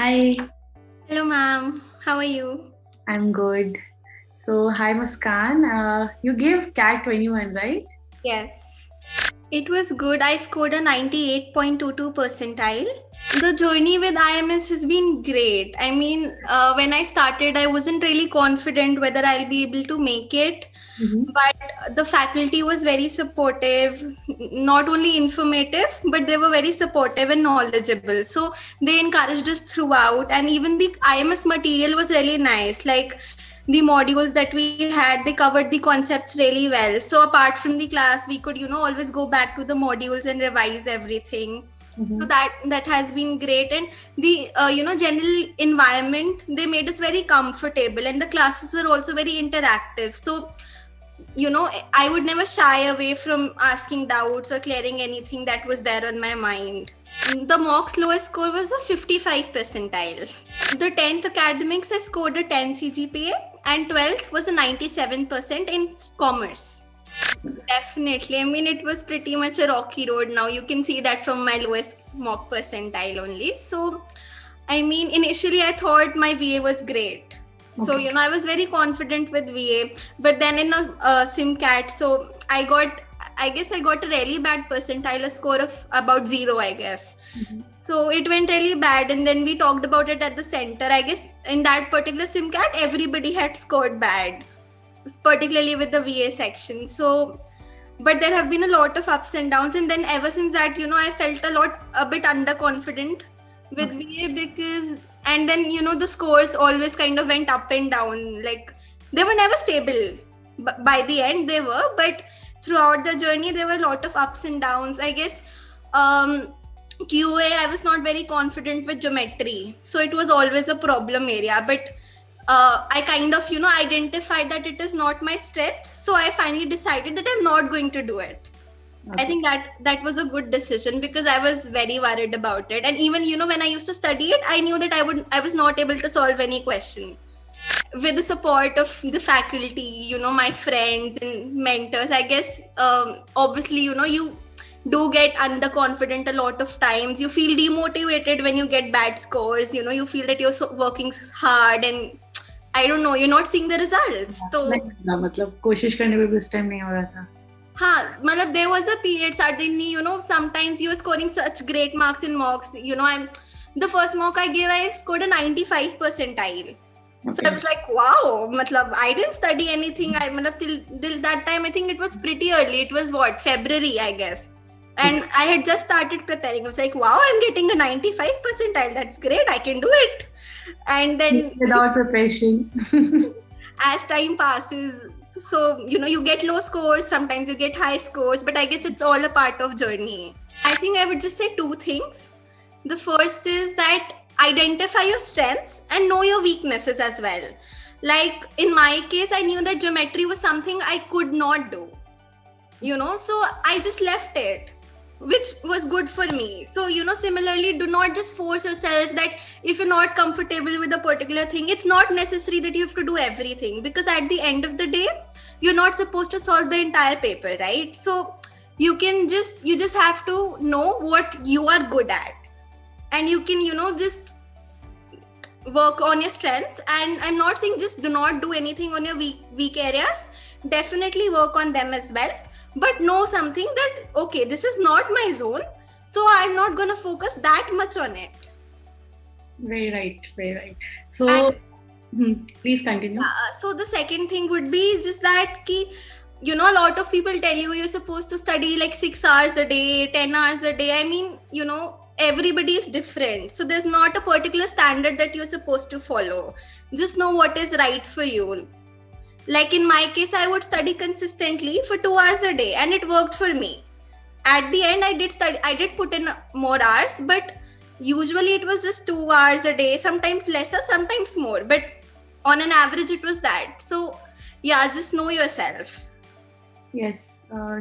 Hi. Hello, ma'am. How are you? I'm good. So, hi, Muskaan. You gave CAT 21, right? Yes. It was good. I scored a 98.22 percentile. The journey with IMS has been great. I mean, when I started, I wasn't really confident whether I'll be able to make it. Mm-hmm. But the faculty was very supportive, not only informative, but they were very supportive and knowledgeable. So they encouraged us throughout. And even the IMS material was really nice. Like the modules that we had, they covered the concepts really well. So apart from the class, we could, always go back to the modules and revise everything. Mm-hmm. So that has been great. And the, general environment, they made us very comfortable. And the classes were also very interactive. So, I would never shy away from asking doubts or clearing anything that was there on my mind. The mock's lowest score was a 55 percentile. The 10th academics, I scored a 10 CGPA and 12th was a 97% in commerce. Definitely. I mean, it was pretty much a rocky road now. You can see that from my lowest mock percentile only. So, I mean, initially I thought my VA was great. Okay. So, I was very confident with VA, but then in SimCat, so I got a really bad percentile, a score of about 0, I guess. Mm-hmm. So it went really bad. And then we talked about it at the center, I guess. In that particular SimCat, everybody had scored bad, particularly with the VA section. So, but there have been a lot of ups and downs. And then ever since that, I felt a bit underconfident with VA because... And then, the scores always kind of went up and down. Like, they were never stable. By the end, they were. But throughout the journey, there were a lot of ups and downs. I guess QA, I was not very confident with geometry. So it was always a problem area. But I kind of, identified that it is not my strength. So I finally decided that I'm not going to do it. Okay. I think that was a good decision because I was very worried about it. And even, when I used to study it, I knew that I was not able to solve any question. With the support of the faculty, my friends and mentors, I guess, obviously, you do get underconfident a lot of times. You feel demotivated when you get bad scores. You feel that you're working hard and I don't know, you're not seeing the results. So, there was a period suddenly, sometimes you were scoring such great marks in mocks. The first mock I gave, I scored a 95 percentile. Okay. So I was like, wow, I didn't study anything. Till that time, I think it was pretty early. It was February, I guess. And I had just started preparing. I was like, wow, I'm getting a 95 percentile. That's great. I can do it. And then without preparation. As time passes, so, you get low scores, sometimes you get high scores, but I guess it's all a part of journey. I think I would just say two things. The first is that identify your strengths and know your weaknesses as well. Like in my case, I knew that geometry was something I could not do, so I just left it, which was good for me. So, similarly, do not just force yourself that if you're not comfortable with a particular thing, it's not necessary that you have to do everything because at the end of the day, you're not supposed to solve the entire paper, right? So you just have to know what you are good at and you can, just work on your strengths. And I'm not saying just do not do anything on your weak areas, definitely work on them as well. But know something that, okay, this is not my zone, so I'm not going to focus that much on it. Very right, very right. So, please continue. So the second thing would be just that, a lot of people tell you you're supposed to study like 6 hours a day, 10 hours a day. I mean, everybody is different. So there's not a particular standard that you're supposed to follow. Just know what is right for you. Like in my case, I would study consistently for 2 hours a day and it worked for me. At the end, I did put in more hours, but usually it was just 2 hours a day, sometimes lesser, sometimes more, but on an average it was that. So yeah, just know yourself. Yes,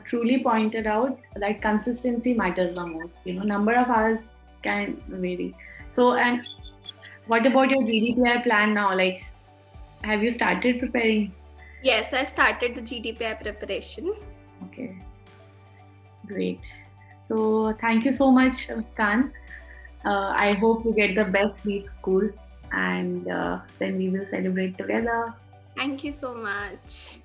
truly pointed out that consistency matters the most, number of hours can vary. So, and what about your GDPR plan now? Like, have you started preparing? Yes, I started the GDPR preparation. Okay, great. So thank you so much, Muskaan. I hope you get the best from school, and then we will celebrate together. Thank you so much.